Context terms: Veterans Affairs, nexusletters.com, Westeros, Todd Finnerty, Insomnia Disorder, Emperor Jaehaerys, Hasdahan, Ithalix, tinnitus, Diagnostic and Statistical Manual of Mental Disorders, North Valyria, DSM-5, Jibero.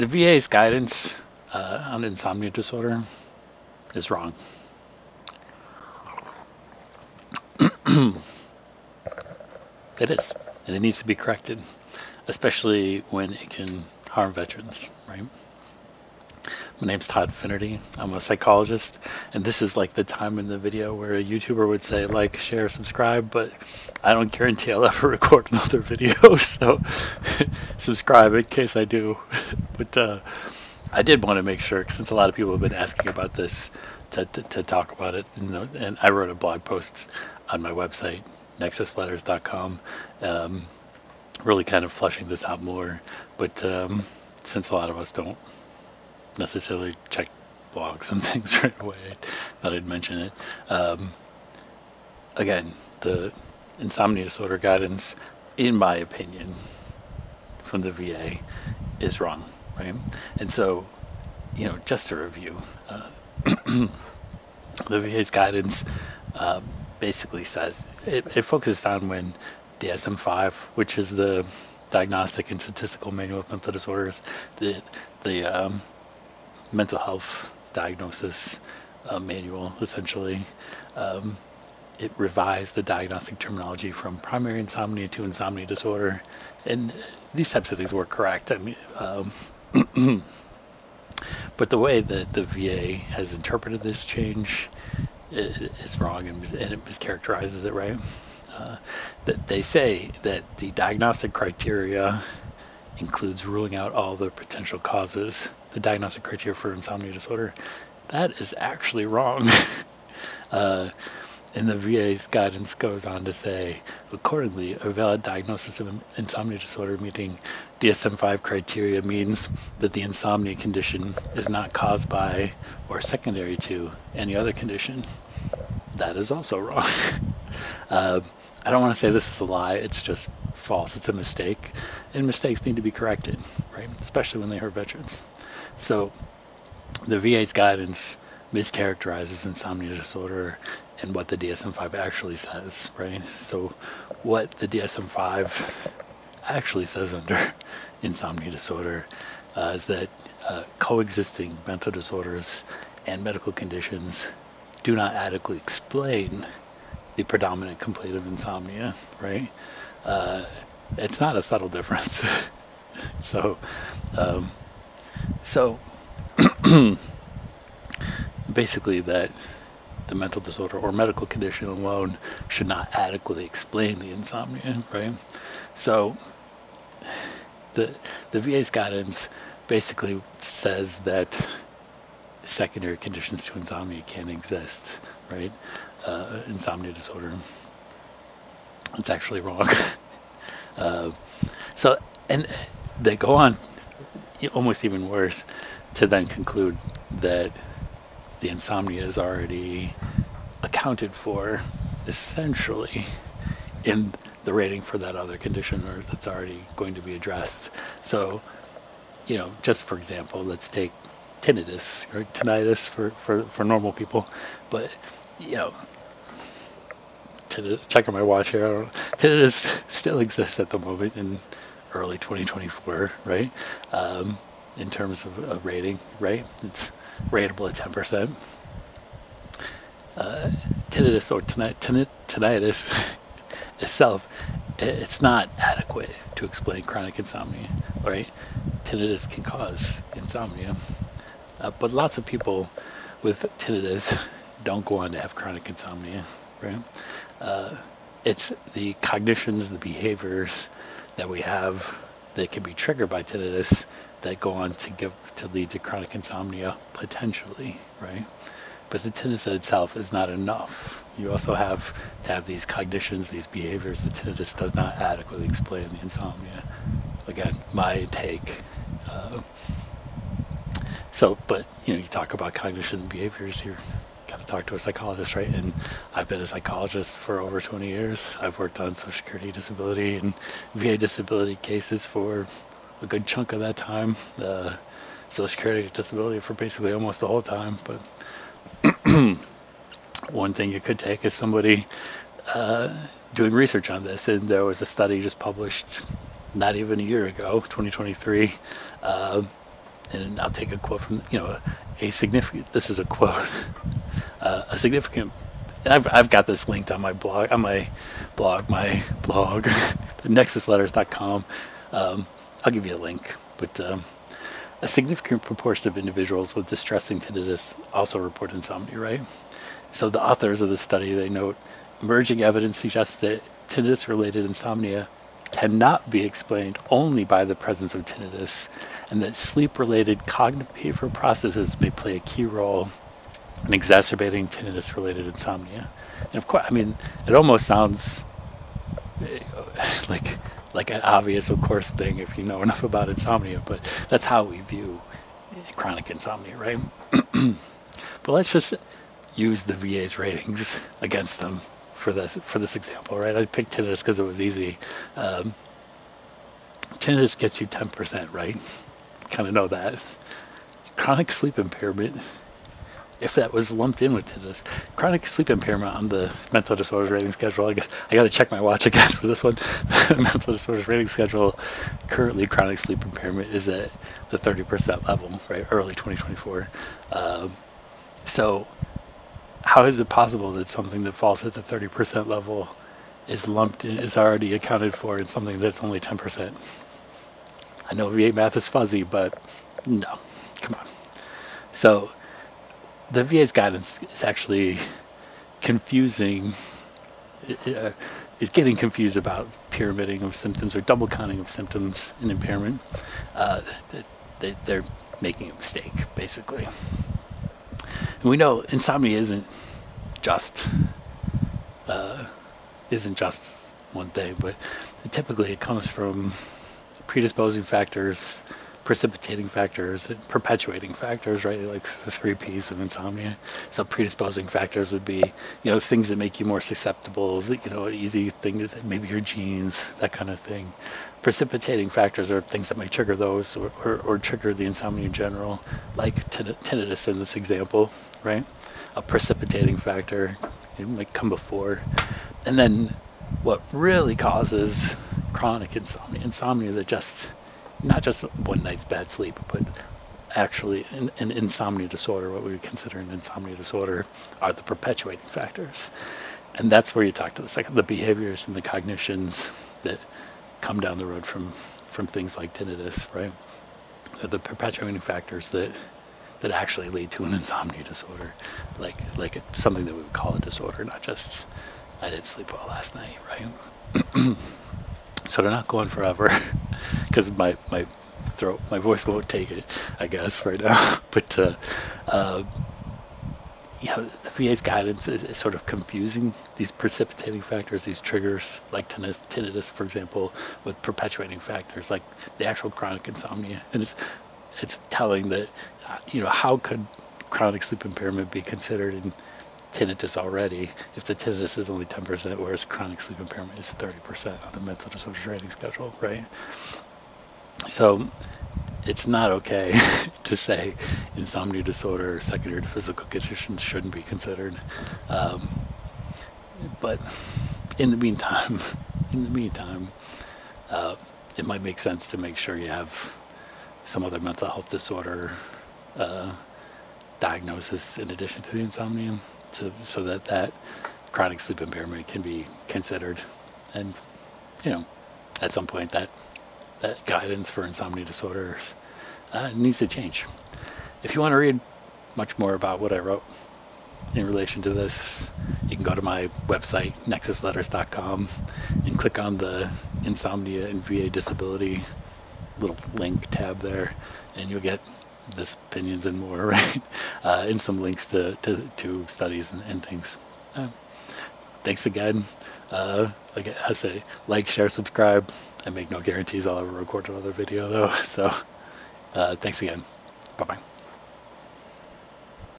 The VA's guidance on insomnia disorder is wrong. It is, and it needs to be corrected, especially when it can harm veterans, right? My name's Todd Finnerty. I'm a psychologist, and this is like the time in the video where a YouTuber would say like, share, subscribe, but I don't guarantee I'll ever record another video, so subscribe in case I do. But I did want to make sure, since a lot of people have been asking about this, to talk about it, you know, and I wrote a blog post on my website, nexusletters.com, really kind of fleshing this out more, but since a lot of us don't necessarily check blogs and things right away, I thought I'd mention it. Again, the insomnia disorder guidance, in my opinion, from the VA is wrong, right? And so, you know, just to review, the VA's guidance basically says, it focuses on when DSM-5, which is the Diagnostic and Statistical Manual of Mental Disorders, the mental health diagnosis manual, essentially, it revised the diagnostic terminology from primary insomnia to insomnia disorder, and these types of things were correct. I mean, but the way that the VA has interpreted this change is wrong, and it mischaracterizes it, right? That they say that the diagnostic criteria includes ruling out all the potential causes. The diagnostic criteria for insomnia disorder, that is actually wrong. And the VA's guidance goes on to say, accordingly, a valid diagnosis of insomnia disorder meeting DSM-5 criteria means that the insomnia condition is not caused by or secondary to any other condition. That is also wrong. I don't want to say this is a lie, it's just false, it's a mistake, and mistakes need to be corrected, right? Especially when they hurt veterans. So the VA's guidance mischaracterizes insomnia disorder and what the DSM-5 actually says, right? So what the DSM-5 actually says under insomnia disorder is that coexisting mental disorders and medical conditions do not adequately explain the predominant complaint of insomnia, right? It's not a subtle difference. So, basically that the mental disorder or medical condition alone should not adequately explain the insomnia, right? So the VA's guidance basically says that secondary conditions to insomnia can't exist, right? Insomnia disorder. It's actually wrong. So, and they go on almost even worse to then conclude that the insomnia is already accounted for essentially in the rating for that other condition, or that's already going to be addressed. So, you know, just for example, let's take tinnitus or tinnitus for normal people, but you know, tinnitus, checking my watch here, I don't know, tinnitus still exists at the moment in early 2024, right? In terms of a rating, right? It's rateable at 10%. Tinnitus or tinnitus itself, it's not adequate to explain chronic insomnia, right? Tinnitus can cause insomnia, but lots of people with tinnitus don't go on to have chronic insomnia, right? It's the cognitions, the behaviors that we have that can be triggered by tinnitus that go on to lead to chronic insomnia potentially, right? But the tinnitus itself is not enough. You also have to have these cognitions, these behaviors. The tinnitus does not adequately explain the insomnia. Again, my take. So, but you know, you talk about cognition and behaviors here. Got to talk to a psychologist, right? And I've been a psychologist for over 20 years. I've worked on Social Security disability and VA disability cases for a good chunk of that time, Social Security disability for basically almost the whole time. But one thing you could take is somebody doing research on this, and there was a study just published not even a year ago, 2023, And I'll take a quote from, you know, a significant, this is a quote, a significant, and I've got this linked on my blog, nexusletters.com. I'll give you a link, but a significant proportion of individuals with distressing tinnitus also report insomnia, right? So the authors of this study, they note, emerging evidence suggests that tinnitus-related insomnia cannot be explained only by the presence of tinnitus, and that sleep-related cognitive behavioral processes may play a key role in exacerbating tinnitus-related insomnia. And of course, I mean, it almost sounds like an obvious, of course, thing if you know enough about insomnia, but that's how we view chronic insomnia, right? But let's just use the VA's ratings against them for this example, right? I picked tinnitus because it was easy. Tinnitus gets you 10%, right? Kind of know that. Chronic sleep impairment, if that was lumped in with tinnitus, chronic sleep impairment on the mental disorders rating schedule, I got to check my watch again for this one. The mental disorders rating schedule, currently chronic sleep impairment is at the 30% level, right? Early 2024. So how is it possible that something that falls at the 30% level is lumped in, is already accounted for in something that's only 10%? I know VA math is fuzzy, but no, come on. So the VA's guidance is actually confusing, is getting confused about pyramiding of symptoms or double counting of symptoms in impairment. They're making a mistake, basically. And we know insomnia isn't just one thing, but typically it comes from predisposing factors, precipitating factors, and perpetuating factors, right? Like the three P's of insomnia. So predisposing factors would be, you know, things that make you more susceptible, you know, easy things, maybe your genes, that kind of thing. Precipitating factors are things that might trigger those, or trigger the insomnia in general, like tinnitus in this example, right? A precipitating factor, it might come before. And then what really causes chronic insomnia, insomnia that just, not just one night's bad sleep, but actually an insomnia disorder, what we would consider an insomnia disorder, are the perpetuating factors. And that's where you talk to the behaviors and the cognitions that come down the road from things like tinnitus, right? They're the perpetuating factors that actually lead to an insomnia disorder, like something that we would call a disorder, not just, I didn't sleep well last night, right? So they're not going forever, because my throat, my voice won't take it, I guess, right now. But you know, the VA's guidance is sort of confusing these precipitating factors, these triggers, like tinnitus, for example, with perpetuating factors, like the actual chronic insomnia. And it's telling that, you know, how could chronic sleep impairment be considered in tinnitus already, if the tinnitus is only 10%, whereas chronic sleep impairment is 30% on the mental disorders rating schedule, right? So it's not okay to say insomnia disorder or secondary to physical conditions shouldn't be considered. But in the meantime, it might make sense to make sure you have some other mental health disorder diagnosis in addition to the insomnia. So that chronic sleep impairment can be considered, and you know, at some point that guidance for insomnia disorders needs to change. If you want to read much more about what I wrote in relation to this, you can go to my website nexusletters.com and click on the insomnia and VA disability little link tab there, and you'll get this opinions and more, right? And some links to studies and things. Thanks again. Again, I say like, share, subscribe. I make no guarantees I'll ever record another video though. So thanks again. Bye-bye.